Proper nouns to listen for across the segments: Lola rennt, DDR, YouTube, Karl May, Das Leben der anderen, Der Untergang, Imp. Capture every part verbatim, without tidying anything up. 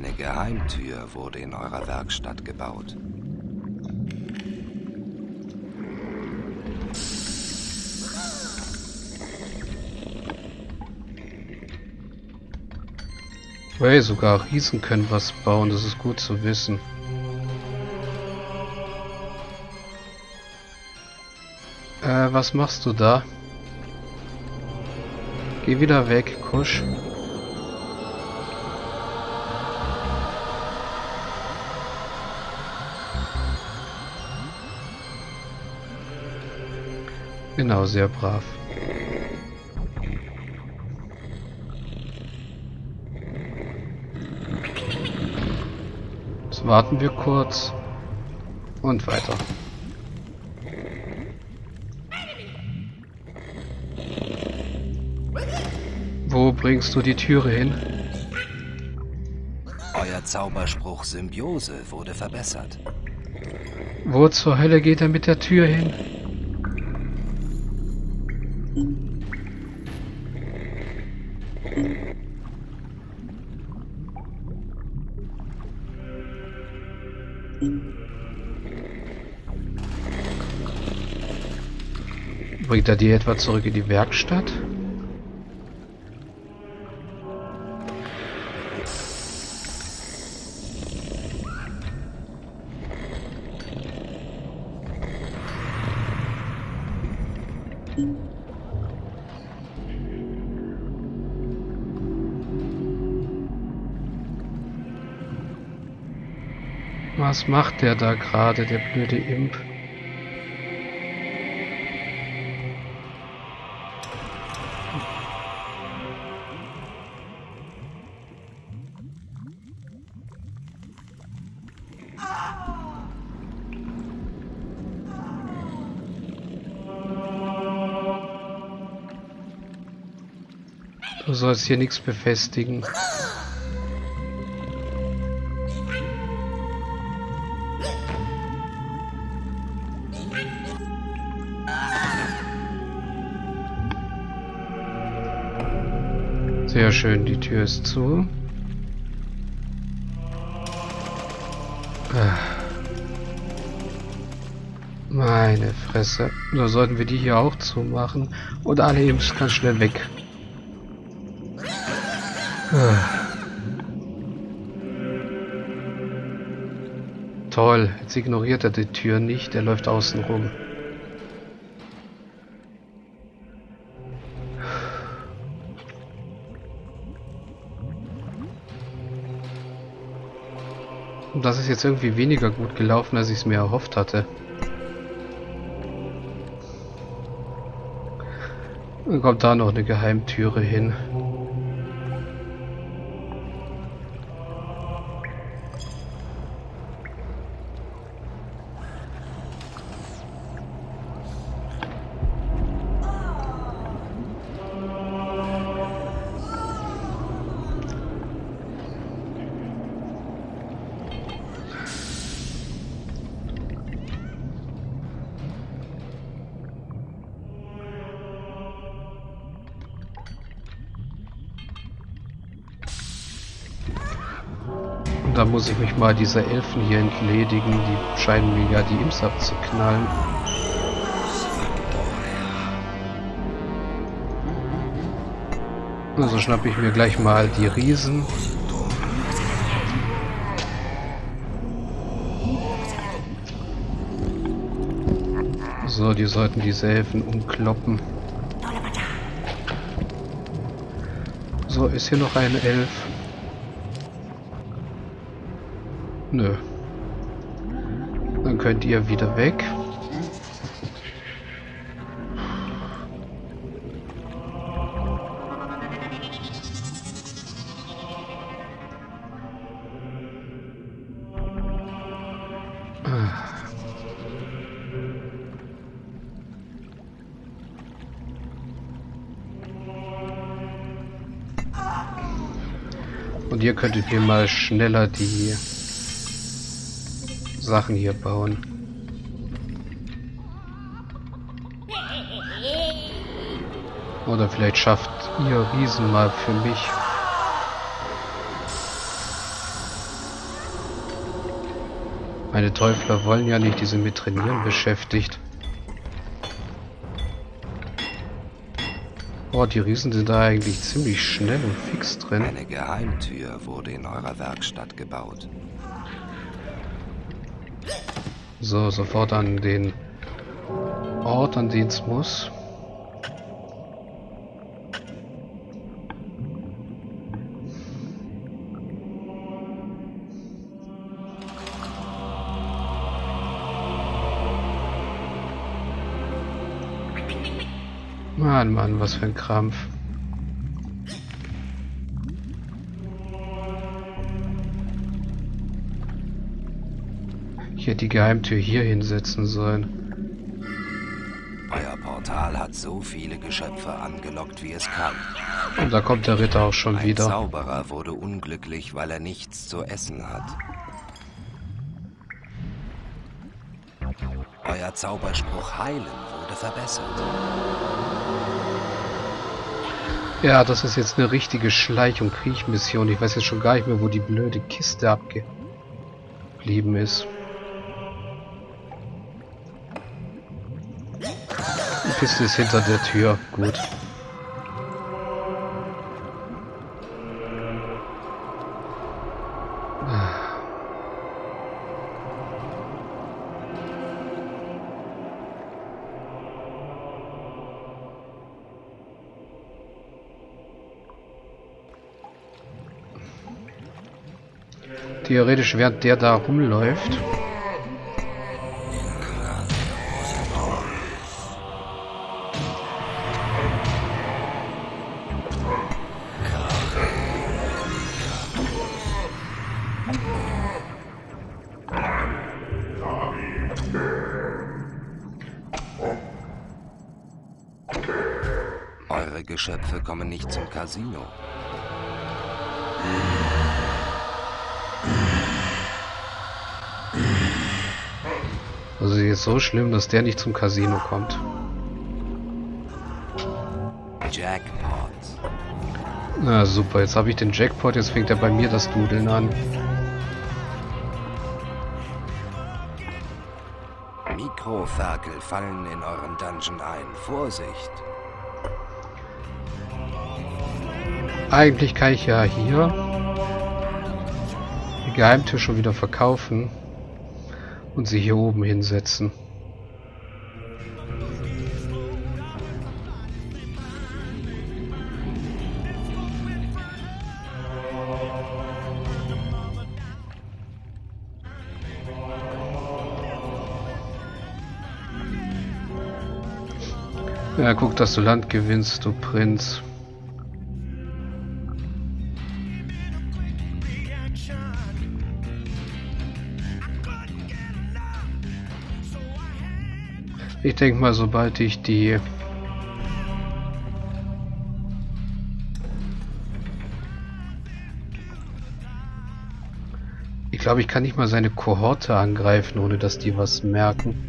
Eine Geheimtür wurde in eurer Werkstatt gebaut. Hey, sogar Riesen können was bauen, das ist gut zu wissen. Äh, was machst du da? Geh wieder weg, Kusch. Genau, sehr brav. Jetzt warten wir kurz und weiter. Wo bringst du die Türe hin? Euer Zauberspruch Symbiose wurde verbessert. Wo zur Hölle geht er mit der Tür hin? Bringt er die etwa zurück in die Werkstatt? Was macht der da gerade, der blöde Imp? Du sollst hier nichts befestigen. Sehr schön, die Tür ist zu. Meine Fresse. Da sollten wir die hier auch zumachen. Und alle eben ganz schnell weg. Toll, jetzt ignoriert er die Tür nicht, er läuft außen rum. Und das ist jetzt irgendwie weniger gut gelaufen, als ich es mir erhofft hatte. Dann kommt da noch eine Geheimtüre hin. Da muss ich mich mal dieser Elfen hier entledigen, die scheinen mir ja die Imps abzuknallen. Also schnappe ich mir gleich mal die Riesen. So, die sollten diese Elfen umkloppen. So, ist hier noch ein Elf? Nö. Dann könnt ihr wieder weg. Und ihr könntet hier mal schneller die Sachen hier bauen. Oder vielleicht schafft ihr Riesen mal für mich. Meine Teufler wollen ja nicht, die sind mit Trainieren beschäftigt. Oh, die Riesen sind da eigentlich ziemlich schnell und fix drin. Eine Geheimtür wurde in eurer Werkstatt gebaut. So, sofort an den Ort, an den es muss. Mann, Mann, was für ein Krampf. Ich hätte die Geheimtür hier hinsetzen sollen. Euer Portal hat so viele Geschöpfe angelockt, wie es kann. Und da kommt der Ritter auch schon ein wieder. Der Zauberer wurde unglücklich, weil er nichts zu essen hat. Euer Zauberspruch Heilen wurde verbessert. Ja, das ist jetzt eine richtige Schleich- und Kriechmission. Ich weiß jetzt schon gar nicht mehr, wo die blöde Kiste abgeblieben ist. Die Kiste ist hinter der Tür. Gut. Theoretisch, während der da rumläuft. Eure Geschöpfe kommen nicht zum Casino. Also jetzt so schlimm, dass der nicht zum Casino kommt. Jackpot. Na super, jetzt habe ich den Jackpot, jetzt fängt er bei mir das Dudeln an. Mikroferkel fallen in euren Dungeon ein. Vorsicht! Eigentlich kann ich ja hier die Geheimtür schon wieder verkaufen. Und sie hier oben hinsetzen. Ja, guck, dass du Land gewinnst, du Prinz. Ich denke mal, sobald ich die ich glaube, ich kann nicht mal seine Kohorte angreifen, ohne dass die was merken.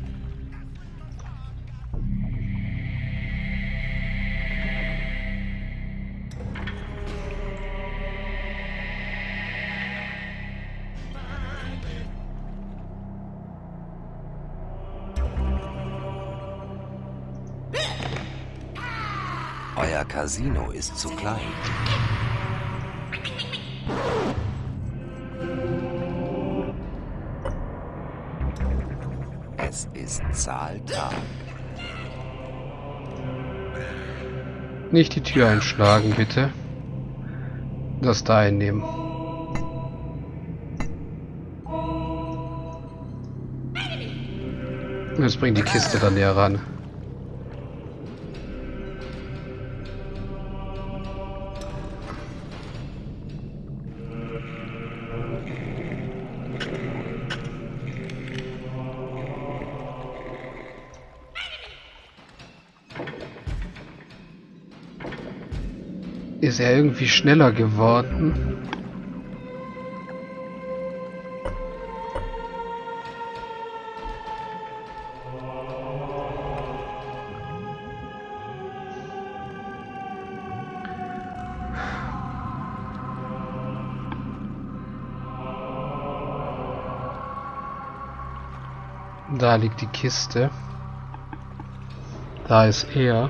Euer Casino ist zu klein. Es ist Zahltag. Nicht die Tür einschlagen, bitte. Das da einnehmen. Jetzt bringt die Kiste dann näher ran. Ist er irgendwie schneller geworden? Da liegt die Kiste. Da ist er.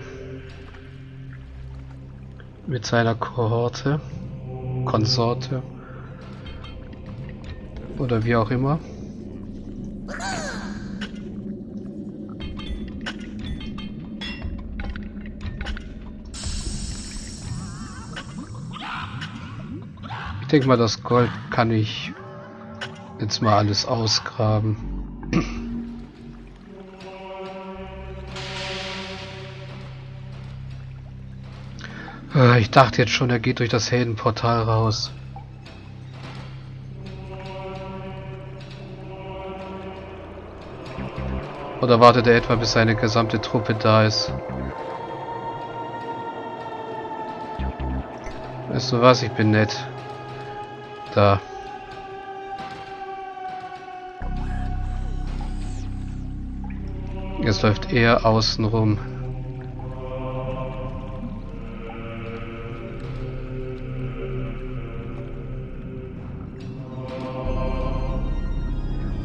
Mit seiner Kohorte. Konsorte. Oder wie auch immer. Ich denke mal, das Gold kann ich jetzt mal alles ausgraben. Ich dachte jetzt schon, er geht durch das Heldenportal raus. Oder wartet er etwa, bis seine gesamte Truppe da ist? Weißt du was? Ich bin nett. Da. Jetzt läuft er außen rum.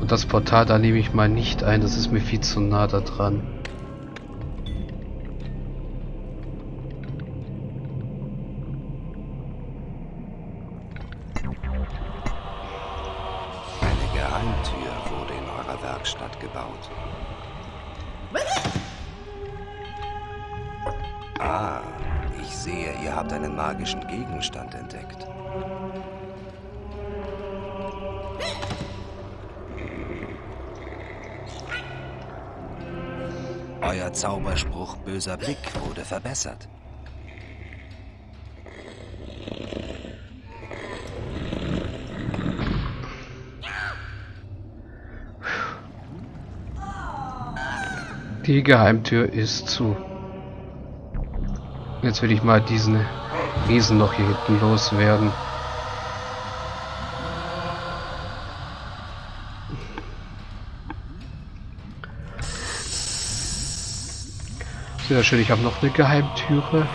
Und das Portal, da nehme ich mal nicht ein, das ist mir viel zu nah da dran. Eine Geheimtür wurde in eurer Werkstatt gebaut. Ah, ich sehe, ihr habt einen magischen Gegenstand entdeckt. Euer Zauberspruch Böser Blick wurde verbessert. Die Geheimtür ist zu. Jetzt will ich mal diesen Riesen noch hier hinten loswerden. Sehr schön, ich habe noch eine Geheimtüre.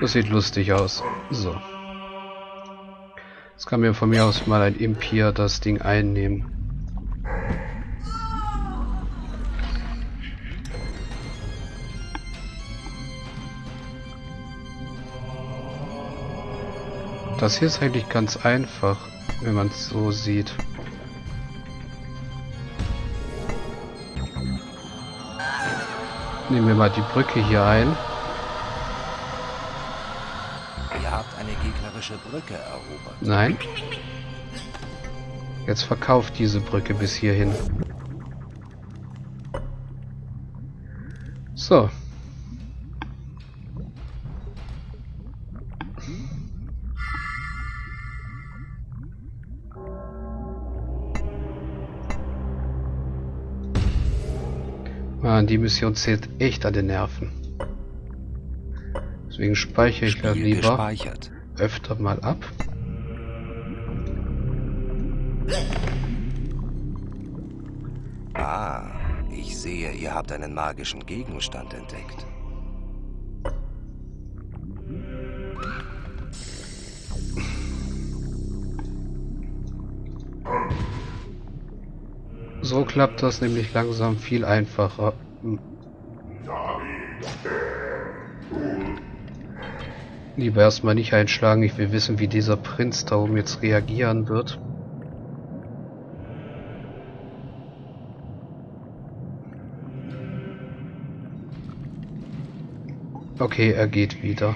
Das sieht lustig aus. So. Jetzt kann mir von mir aus mal ein Imp hier das Ding einnehmen. Das hier ist eigentlich ganz einfach, wenn man es so sieht. Nehmen wir mal die Brücke hier ein. Ihr habt eine gegnerische Brücke erobert. Nein. Jetzt verkauft diese Brücke bis hierhin. So. Mann, die Mission zählt echt an den Nerven. Deswegen speichere ich da lieber öfter mal ab. Ah, ich sehe, ihr habt einen magischen Gegenstand entdeckt. So klappt das nämlich langsam viel einfacher. Lieber erstmal nicht einschlagen, ich will wissen, wie dieser Prinz da oben jetzt reagieren wird. Okay, er geht wieder.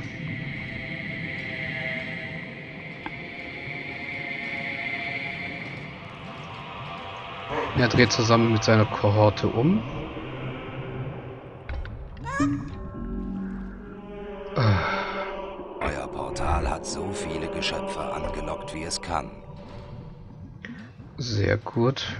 Er dreht zusammen mit seiner Kohorte um. Euer Portal hat so viele Geschöpfe angelockt, wie es kann. Sehr gut.